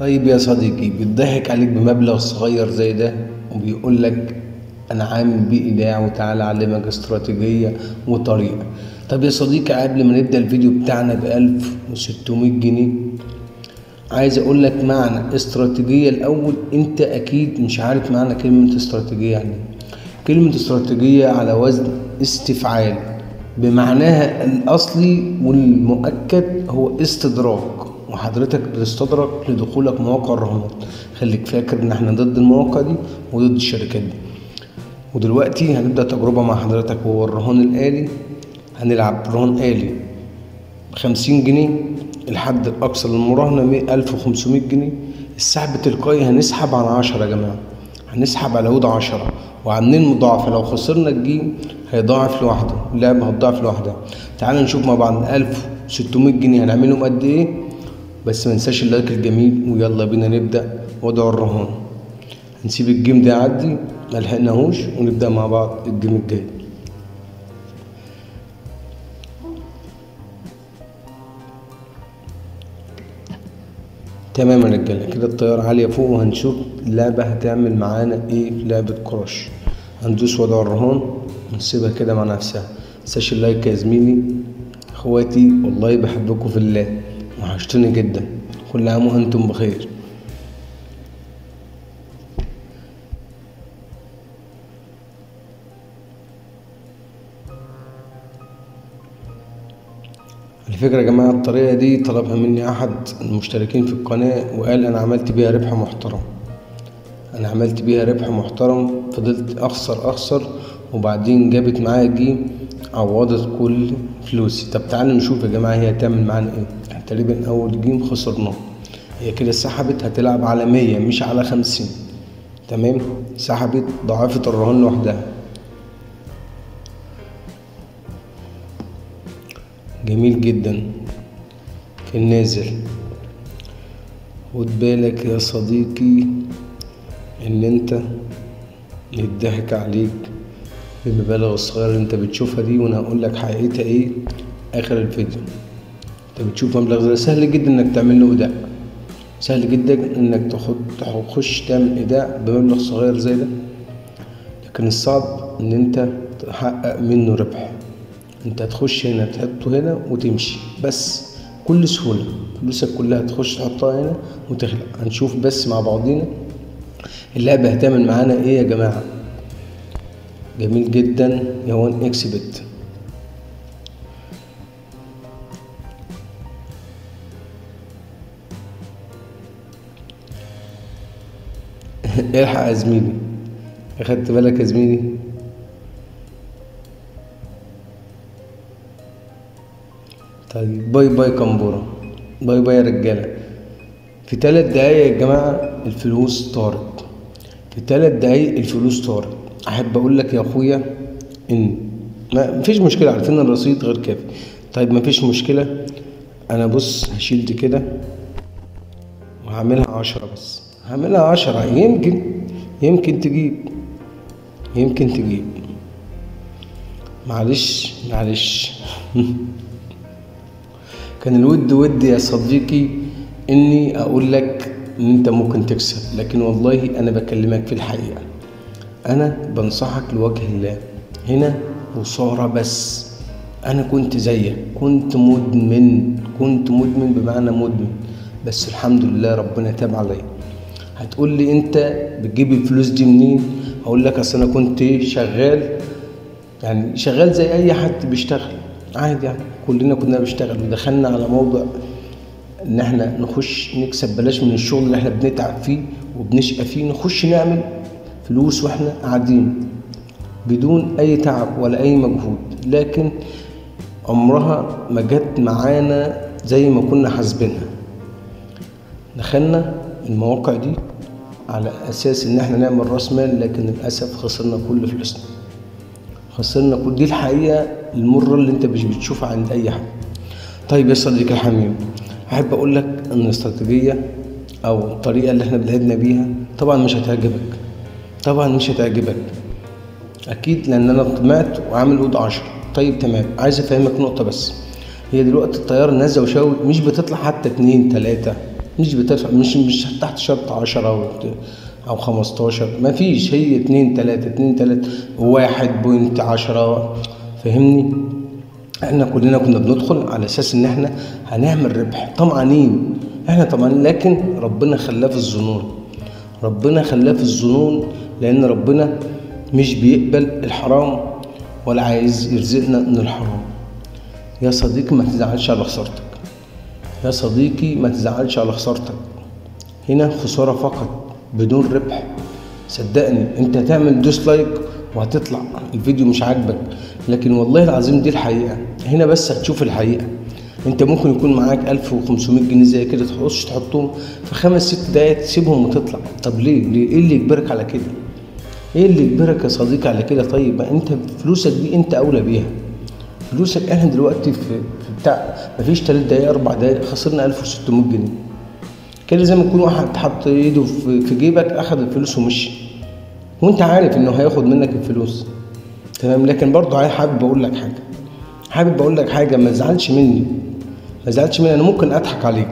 طيب يا صديقي، بيتضحك عليك بمبلغ صغير زي ده وبيقول لك انا عامل بيه ايداع وتعالى اعلمك استراتيجيه وطريقه. طب يا صديقي، قبل ما نبدا الفيديو بتاعنا ب 1600 جنيه، عايز اقول لك معنى استراتيجيه الاول. انت اكيد مش عارف معنى كلمه استراتيجيه. يعني كلمه استراتيجيه على وزن استفعال، بمعناها الاصلي والمؤكد هو استدراك، وحضرتك بتستدرك لدخولك مواقع الرهانات. خليك فاكر ان احنا ضد المواقع دي وضد الشركات دي. ودلوقتي هنبدأ تجربة مع حضرتك، وهو الرهان الآلي. هنلعب رهان آلي 50 جنيه، الحد الأقصى للمراهنة 1500 جنيه. السحب التلقائي هنسحب على 10 يا جماعة، هنسحب على عود 10 وعاملين مضاعفة. لو خسرنا الجيم هيضاعف لوحده، اللعبة هتضاعف لوحدها. تعالوا نشوف مع بعض 1600 جنيه هنعملهم قد إيه. بس منساش اللايك الجميل، ويلا بينا نبدأ وضع الرهان. هنسيب الجيم ده يعدي ملحقناهوش ونبدأ مع بعض الجيم الجاي. تمام يا رجاله، كده الطيارة عالية فوق، وهنشوف اللعبة هتعمل معانا ايه في لعبة كراش. هندوس وضع الرهان ونسيبها كده مع نفسها. منساش اللايك يا زميلي. اخواتي والله بحبكم في الله، وحشتوني جدا. كل عام وانتم بخير. على فكرة يا جماعة، الطريقة دي طلبها مني أحد المشتركين في القناة، وقال أنا عملت بيها ربح محترم. أنا عملت بيها ربح محترم، فضلت أخسر وبعدين جابت معايا جيم عوضت كل فلوسي. طب تعالوا نشوف يا جماعة هي هتعمل معانا إيه. تقريبا أول جيم خسرناه، هي كده سحبت. هتلعب على 100 مش على 50. تمام، سحبت ضاعفت الرهان لوحدها. جميل جدا. في النازل خد بالك يا صديقي ان انت يضحك عليك بالمبالغ الصغيره اللي انت بتشوفها دي، وانا هقول لك حقيقتها ايه اخر الفيديو. انت بتشوف مبلغ ده سهل جدا انك تعمل له ايداع، سهل جدا انك تخش تعمل ايداع بمبلغ صغير زي ده، لكن الصعب ان انت تحقق منه ربح. انت هتخش هنا تحطه هنا وتمشي بس بكل سهوله، فلوسك كلها تخش تحطها هنا وتخلق. هنشوف بس مع بعضينا اللعبه هتعمل معانا ايه يا جماعه. جميل جدا يا 1xbet. الحق يا زميلي، اخدت بالك يا زميلي؟ طيب باي باي كمبورة، باي باي يا رجالة. في 3 دقايق يا جماعة الفلوس طارت، في 3 دقايق الفلوس طارت. أحب أقول لك يا أخويا إن مفيش مشكلة، عارفين الرصيد غير كافي. طيب مفيش مشكلة، أنا بص هشيل دي كده وهعملها 10 بس، هعملها 10 يمكن تجيب، يمكن تجيب. معلش معلش. كان الود ودي يا صديقي اني اقول لك ان انت ممكن تكسب، لكن والله انا بكلمك في الحقيقه. انا بنصحك لوجه الله، هنا وصاره بس. انا كنت زيك، كنت مدمن بمعنى مدمن، بس الحمد لله ربنا تاب عليا. هتقول لي انت بتجيب الفلوس دي منين؟ هقول لك اصل انا كنت شغال، يعني شغال زي اي حد بيشتغل عادي، يعني كلنا كنا بنشتغل، ودخلنا على موضوع ان احنا نخش نكسب بلاش من الشغل اللي احنا بنتعب فيه وبنشقى فيه، نخش نعمل فلوس واحنا قاعدين بدون اي تعب ولا اي مجهود. لكن عمرها ما جت معانا زي ما كنا حاسبينها. دخلنا المواقع دي على اساس ان احنا نعمل راس مال، لكن للاسف خسرنا كل فلوسنا، خسرنا كل. دي الحقيقه المره اللي انت مش بتشوفها عند اي حد. طيب يا صديقي الحميم، احب اقول لك ان الاستراتيجيه او الطريقه اللي احنا بدأنا بيها طبعا مش هتعجبك، طبعا مش هتعجبك اكيد، لان انا طمعت وعامل عود 10. طيب تمام، عايز افهمك نقطه بس. هي دلوقتي الطياره نازله وشاوي مش بتطلع حتى 2 3، مش بتدفع، مش تحت شرط 10 او 15، مفيش، هي 2 3 2 3 1.10. فهمني؟ احنا كلنا كنا بندخل على اساس ان احنا هنعمل ربح، طمعانين، احنا طمعانين، لكن ربنا خلاه في الظنون، ربنا خلاه في الظنون، لان ربنا مش بيقبل الحرام ولا عايز يرزقنا من الحرام. يا صديقي ما تزعلش على خسارتك، يا صديقي ما تزعلش على خسارتك، هنا خسارة فقط بدون ربح. صدقني انت هتعمل ديسلايك وهتطلع الفيديو مش عاجبك، لكن والله العظيم دي الحقيقة، هنا بس هتشوف الحقيقة. انت ممكن يكون معاك 1500 جنيه زي كده، تحطش تحطهم في 5 6 دقايق تسيبهم وتطلع. طب ليه؟ ايه اللي يجبرك على كده؟ ايه اللي يجبرك يا صديقي على كده؟ طيب ما انت فلوسك دي انت اولى بيها، فلوسك. احنا دلوقتي في بتاع مفيش 3 دقايق 4 دقايق خسرنا 1600 جنيه كده، زي ما يكون واحد حط ايده في جيبك اخد الفلوس ومشي، وانت عارف انه هياخد منك الفلوس، تمام. لكن برضه حابب اقول لك حاجه، ما تزعلش مني، انا ممكن اضحك عليك،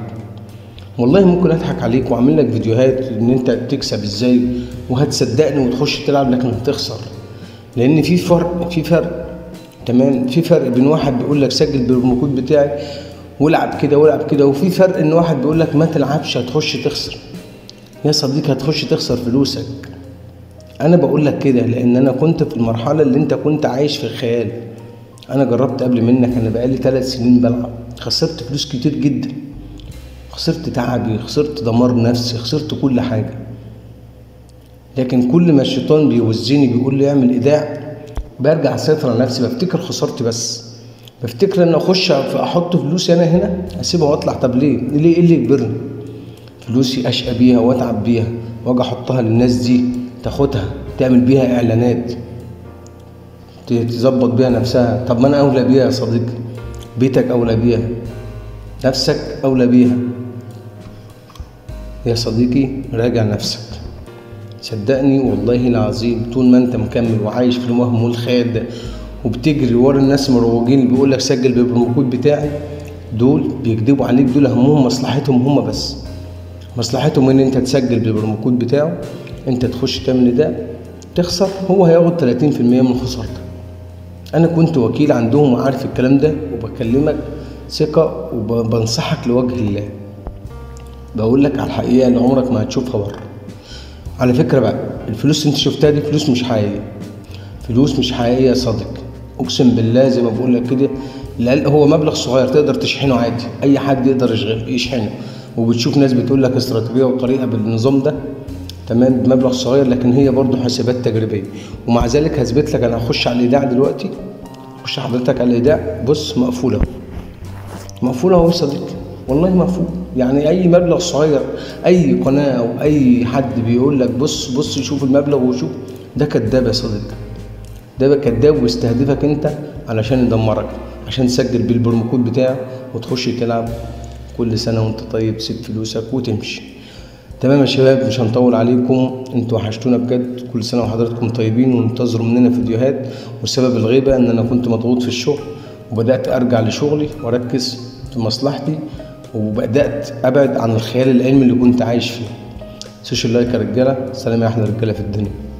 والله ممكن اضحك عليك واعمل لك فيديوهات ان انت بتكسب ازاي وهتصدقني وتخش تلعب، لكن هتخسر، لان في فرق، تمام. في فرق بين واحد بيقول لك سجل بالبرومو كود بتاعي والعب كده والعب كده، وفي فرق ان واحد بيقول لك ما تلعبش هتخش تخسر. يا صديقي هتخش تخسر فلوسك، انا بقول لك كده لان انا كنت في المرحله اللي انت كنت عايش في الخيال. انا جربت قبل منك، انا بقالي 3 سنين بلعب، خسرت فلوس كتير جدا، خسرت تعبي، خسرت دمار نفسي، خسرت كل حاجه. لكن كل ما الشيطان بيوزني بيقول لي اعمل ايداع، برجع اسيطر على نفسي، بفتكر خسارتي بس، بفتكر ان اخش احط فلوسي انا هنا اسيبها واطلع. طب ليه؟ ايه اللي يجبرني؟ فلوسي اشقى بيها واتعب بيها واجي احطها للناس دي تاخدها تعمل بيها اعلانات تظبط بيها نفسها. طب ما انا اولى بيها يا صديقي، بيتك اولى بيها، نفسك اولى بيها. يا صديقي راجع نفسك، صدقني والله العظيم. طول ما انت مكمل وعايش في الوهم والخيال ده وبتجري ورا الناس مروجين اللي بيقول لك سجل بالبرومو كود بتاعي، دول بيكدبوا عليك، دول همهم مصلحتهم هم بس، مصلحتهم ان انت تسجل بالبرومو كود بتاعه، انت تخش تعمل ده تخسر، هو هياخد 30% من خسارتك. انا كنت وكيل عندهم وعارف الكلام ده، وبكلمك ثقه وبنصحك لوجه الله، بقول لك على الحقيقه اللي عمرك ما هتشوفها بره. على فكرة بقى الفلوس اللي انت شفتها دي فلوس مش حقيقية، يا صديقي، اقسم بالله زي ما بقول لك كده. لا هو مبلغ صغير تقدر تشحنه عادي، اي حد يقدر يشحنه، وبتشوف ناس بتقول لك استراتيجية وطريقة بالنظام ده، تمام، بمبلغ صغير، لكن هي برضو حسابات تجريبية. ومع ذلك هثبت لك، انا هخش على الايداع دلوقتي، خش حضرتك على الايداع، بص مقفولة، اهو يا صديقي، والله مقفول. يعني اي مبلغ صغير، اي قناه او اي حد بيقول لك بص شوف المبلغ وشوف، ده كداب يا صديقي، ده كداب ويستهدفك انت علشان يدمرك، عشان تسجل بالبرومو كود بتاعه وتخش تلعب كل سنه وانت طيب، سيب فلوسك وتمشي. تمام يا شباب، مش هنطول عليكم، انتوا وحشتونا بجد، كل سنه وحضراتكم طيبين، وانتظروا مننا فيديوهات. والسبب الغيبه ان انا كنت مضغوط في الشغل، وبدات ارجع لشغلي واركز في مصلحتي، وبدات ابعد عن الخيال العلمي اللي كنت عايش فيه. سوشيال لايك يا رجاله، سلام يا احلى رجاله في الدنيا.